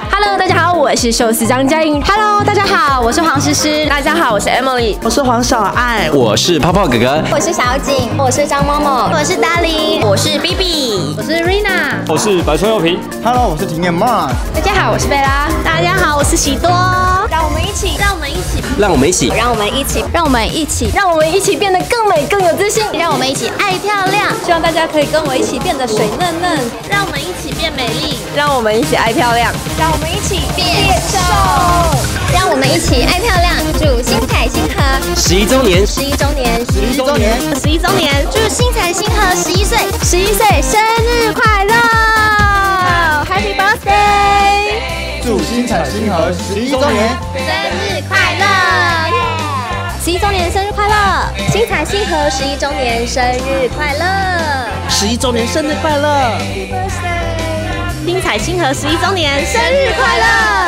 Hello， 大家好，我是寿司张嘉颖。Hello， 大家好，我是黄诗诗。大家好，我是 Emily， 我是黄小爱，我是泡泡哥哥，我是小景，我是张某某，我是达琳，我是 BB， 我是 Rina， 我是白川佑平。Hello， 我是庭彦妈。大家好，我是贝拉。大家好，我是喜多。 让我们一起变得更美更有自信，让我们一起爱漂亮。希望大家可以跟我一起变得水嫩嫩，让我们一起变美丽，让我们一起爱漂亮，让我们一起变瘦，让我们一起爱漂亮。祝新彩星河11周年！祝新彩星河11岁生日快乐 ，Happy Birthday！ 祝新彩星河11周年生日快乐！11周年生日快乐！新彩星河11周年生日快乐！11周年生日快乐！新彩星河11周年生日快乐！